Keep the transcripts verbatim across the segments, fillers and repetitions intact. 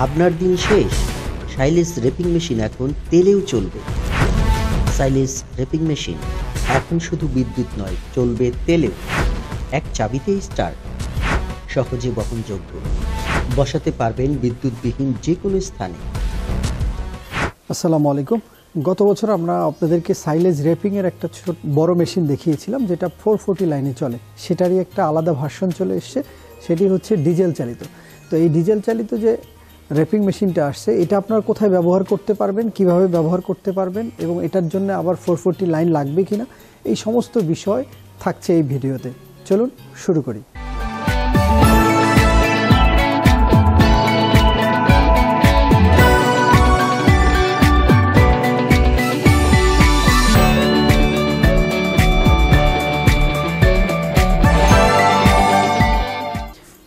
ভাবনার দিন শেষ। সাইলেস রেপিং মেশিন এখন তেলেও চলবে। সাইলেস রেপিং মেশিন এখন শুধু বিদ্যুৎ নয়, চলবে তেলেও। এক চাবিতে স্টার্ট, সহজে বহনযোগ্য। বসাতে পারবেন বিদ্যুৎবিহীন যে কোনো স্থানে। আসসালামু আলাইকুম। গত বছর আমরা আপনাদেরকে সাইলেজ রেপিংয়ের একটা ছোট বড় মেশিন দেখিয়েছিলাম, যেটা ফোর ফোরটি লাইনে চলে। সেটারই একটা আলাদা ভার্সন চলে এসছে, সেটি হচ্ছে ডিজেল চালিত। তো এই ডিজেল চালিত যে রেপিং মেশিনটা আসছে, এটা আপনারা কোথায় ব্যবহার করতে পারবেন, কিভাবে ব্যবহার করতে পারবেন এবং এটার জন্য আবার ফোর ফোরটি লাইন লাগবে কি না, এই সমস্ত বিষয় থাকছে এই ভিডিওতে। চলুন শুরু করি।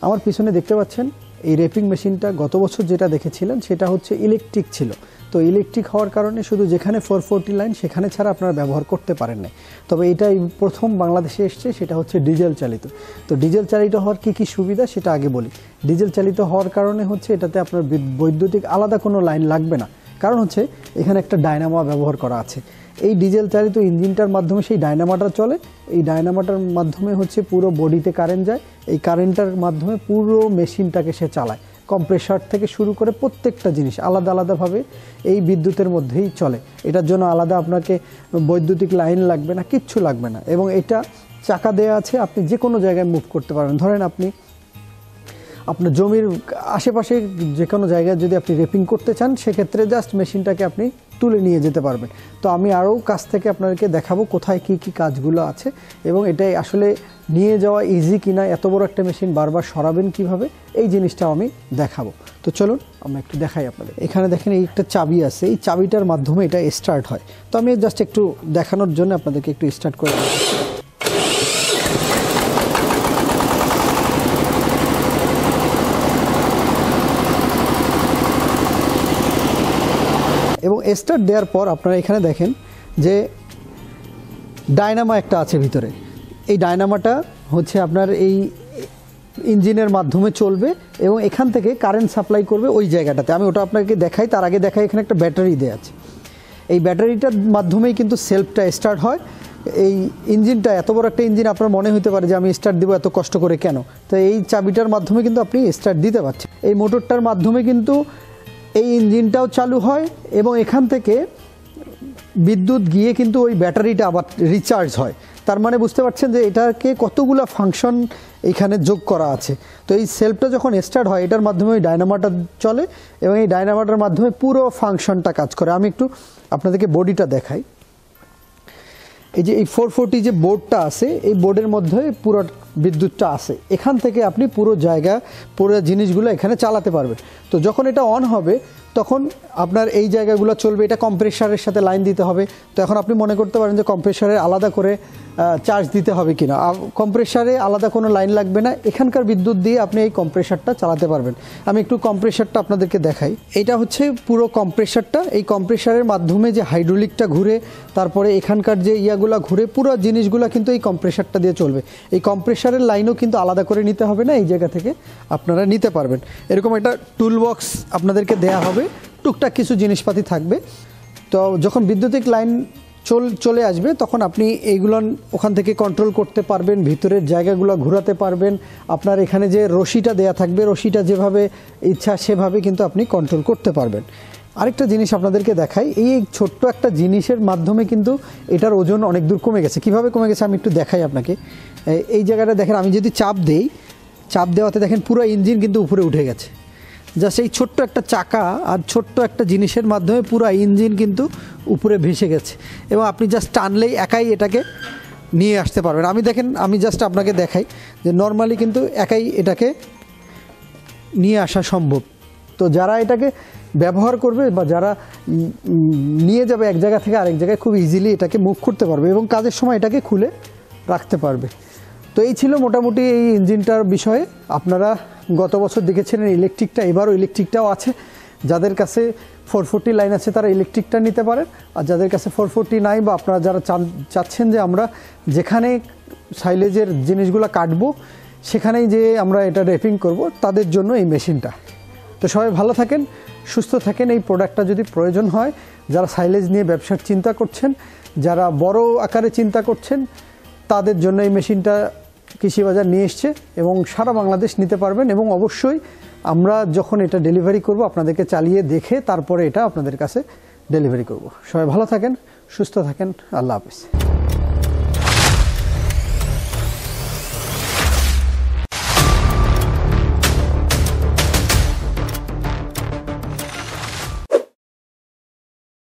আমার পিছনে দেখতে পাচ্ছেন এই রেপিং মেশিনটা গত বছর যেটা দেখেছিলেন সেটা হচ্ছে ইলেকট্রিক ছিল। তো ইলেকট্রিক হওয়ার কারণে শুধু যেখানে ফোর ফোরটি লাইন সেখানে ছাড়া আপনারা ব্যবহার করতে পারেন না। তবে এটাই প্রথম বাংলাদেশে এসছে, সেটা হচ্ছে ডিজেল চালিত। তো ডিজেল চালিত হওয়ার কী কী সুবিধা সেটা আগে বলি। ডিজেল চালিত হওয়ার কারণে হচ্ছে এটাতে আপনার বৈদ্যুতিক আলাদা কোনো লাইন লাগবে না, কারণ হচ্ছে এখানে একটা ডায়নামা ব্যবহার করা আছে। এই ডিজেল চালিত ইঞ্জিনটার মাধ্যমে সেই ডায়নামাটা চলে। এই ডায়নামাটার মাধ্যমে হচ্ছে পুরো বডিতে কারেন্ট যায়। এই কারেন্টটার মাধ্যমে পুরো মেশিনটাকে সে চালায়। কম্প্রেসার থেকে শুরু করে প্রত্যেকটা জিনিস আলাদা আলাদাভাবে এই বিদ্যুতের মধ্যেই চলে। এটার জন্য আলাদা আপনাকে বৈদ্যুতিক লাইন লাগবে না, কিচ্ছু লাগবে না। এবং এটা চাকা দেয়া আছে, আপনি যে কোনো জায়গায় মুভ করতে পারবেন। ধরেন আপনি আপনার জমির আশেপাশে যে কোনো জায়গায় যদি আপনি রেপিং করতে চান, সেক্ষেত্রে জাস্ট মেশিনটাকে আপনি তুলে নিয়ে যেতে পারবেন। তো আমি আরও কাছ থেকে আপনাদেরকে দেখাবো কোথায় কি কি কাজগুলো আছে এবং এটাই আসলে নিয়ে যাওয়া ইজি কিনা, এত বড় একটা মেশিন বারবার সরাবেন কিভাবে, এই জিনিসটাও আমি দেখাবো। তো চলুন আমরা একটু দেখাই আপনাদের। এখানে দেখেন এই একটা চাবি আছে, এই চাবিটার মাধ্যমে এটা স্টার্ট হয়। তো আমি জাস্ট একটু দেখানোর জন্য আপনাদেরকে একটু স্টার্ট করে দিচ্ছি। এবং স্টার্ট দেওয়ার পর আপনারা এখানে দেখেন যে ডায়নামা একটা আছে ভিতরে। এই ডায়নামাটা হচ্ছে আপনার এই ইঞ্জিনের মাধ্যমে চলবে এবং এখান থেকে কারেন্ট সাপ্লাই করবে ওই জায়গাটাতে। আমি ওটা আপনাকে দেখাই, তার আগে দেখাই এখানে একটা ব্যাটারি দেওয়া আছে। এই ব্যাটারিটার মাধ্যমেই কিন্তু সেলফটা স্টার্ট হয়। এই ইঞ্জিনটা এত বড় একটা ইঞ্জিন, আপনার মনে হতে পারে যে আমি স্টার্ট দিব এত কষ্ট করে কেন, তো এই চাবিটার মাধ্যমে কিন্তু আপনি স্টার্ট দিতে পারছেন। এই মোটরটার মাধ্যমে কিন্তু এই ইঞ্জিনটাও চালু হয় এবং এখান থেকে বিদ্যুৎ গিয়ে কিন্তু ওই ব্যাটারিটা আবার রিচার্জ হয়। তার মানে বুঝতে পারছেন যে এটাকে কতগুলো ফাংশন এখানে যোগ করা আছে। তো এই সেলফটা যখন স্টার্ট হয়, এটার মাধ্যমে ওই ডায়নামাটা চলে এবং এই ডায়নামাটার মাধ্যমে পুরো ফাংশনটা কাজ করে। আমি একটু আপনাদেরকে বডিটা দেখাই। এই যে এই ফোর ফোরটি যে বোর্ডটা আছে, এই বোর্ডের মধ্যে পুরো বিদ্যুৎটা আছে। এখান থেকে আপনি পুরো জায়গা পুরো জিনিসগুলো এখানে চালাতে পারবেন। তো যখন এটা অন হবে তখন আপনার এই জায়গাগুলো চলবে। এটা কম্প্রেসারের সাথে লাইন দিতে হবে। তো এখন আপনি মনে করতে পারেন যে কম্প্রেসারে আলাদা করে চার্জ দিতে হবে কিনা। কম্প্রেসারে আলাদা কোনো লাইন লাগবে না, এখানকার বিদ্যুৎ দিয়ে আপনি এই কম্প্রেসারটা চালাতে পারবেন। আমি একটু কম্প্রেসারটা আপনাদেরকে দেখাই। এটা হচ্ছে পুরো কম্প্রেসারটা। এই কম্প্রেসারের মাধ্যমে যে হাইড্রোলিকটা ঘুরে, তারপরে এখানকার যে ইয়াগুলো ঘুরে, পুরো জিনিসগুলো কিন্তু এই কম্প্রেসারটা দিয়ে চলবে। এই কম্প্রেসারের লাইনও কিন্তু আলাদা করে নিতে হবে না, এই জায়গা থেকে আপনারা নিতে পারবেন। এরকম একটা টুল বক্স আপনাদেরকে দেয়া হবে, টুকটাক কিছু জিনিসপাতি থাকবে। তো যখন বিদ্যুতিক লাইন চল চলে আসবে তখন আপনি এইগুলো ওখান থেকে কন্ট্রোল করতে পারবেন, ভিতরের জায়গাগুলো ঘোরাতে পারবেন। আপনার এখানে যে রশিটা দেয়া থাকবে, রশিটা যেভাবে ইচ্ছা সেভাবে কিন্তু আপনি কন্ট্রোল করতে পারবেন। আরেকটা জিনিস আপনাদেরকে দেখাই। এই ছোট্ট একটা জিনিসের মাধ্যমে কিন্তু এটার ওজন অনেক দূর কমে গেছে। কিভাবে কমে গেছে আমি একটু দেখাই আপনাকে। এই জায়গাটা দেখেন, আমি যদি চাপ দেই, চাপ দেওয়াতে দেখেন পুরো ইঞ্জিন কিন্তু উপরে উঠে গেছে। জাস্ট এই ছোট্ট একটা চাকা আর ছোট্ট একটা জিনিসের মাধ্যমে পুরো ইঞ্জিন কিন্তু উপরে ভেসে গেছে এবং আপনি জাস্ট টানলেই একাই এটাকে নিয়ে আসতে পারবেন। আমি দেখেন, আমি জাস্ট আপনাকে দেখাই যে নর্মালি কিন্তু একাই এটাকে নিয়ে আসা সম্ভব। তো যারা এটাকে ব্যবহার করবে বা যারা নিয়ে যাবে এক জায়গা থেকে আরেক জায়গায়, খুব ইজিলি এটাকে মুভ করতে পারবে এবং কাজের সময় এটাকে খুলে রাখতে পারবে। তো এই ছিল মোটামুটি এই ইঞ্জিনটার বিষয়ে। আপনারা গত বছর দেখেছিলেন ইলেকট্রিকটা, এবারও ইলেকট্রিকটাও আছে। যাদের কাছে ফোর ফোরটি লাইন আছে তারা ইলেকট্রিকটা নিতে পারেন, আর যাদের কাছে ফোর ফোরটি নাই বা আপনারা যারা চাচ্ছেন যে আমরা যেখানে সাইলেজের জিনিসগুলো কাটবো সেখানেই যে আমরা এটা রেপিং করব, তাদের জন্য এই মেশিনটা। तो सबाई भालो थाकेन सुस्थ थाकेन। এই প্রোডাক্টটা যদি প্রয়োজন হয়, যারা সাইলেজ নিয়ে ব্যবসার চিন্তা করছেন, যারা বড় আকারে চিন্তা করছেন, তাদের জন্য এই মেশিনটা কৃষি বাজার নিয়ে এসেছে এবং সারা বাংলাদেশ নিতে পারবেন। এবং অবশ্যই আমরা যখন এটা ডেলিভারি করব আপনাদেরকে চালিয়ে দেখে তারপরে এটা আপনাদের কাছে ডেলিভারি করব। সবাই ভালো থাকেন, সুস্থ থাকেন, আল্লাহ হাফেজ।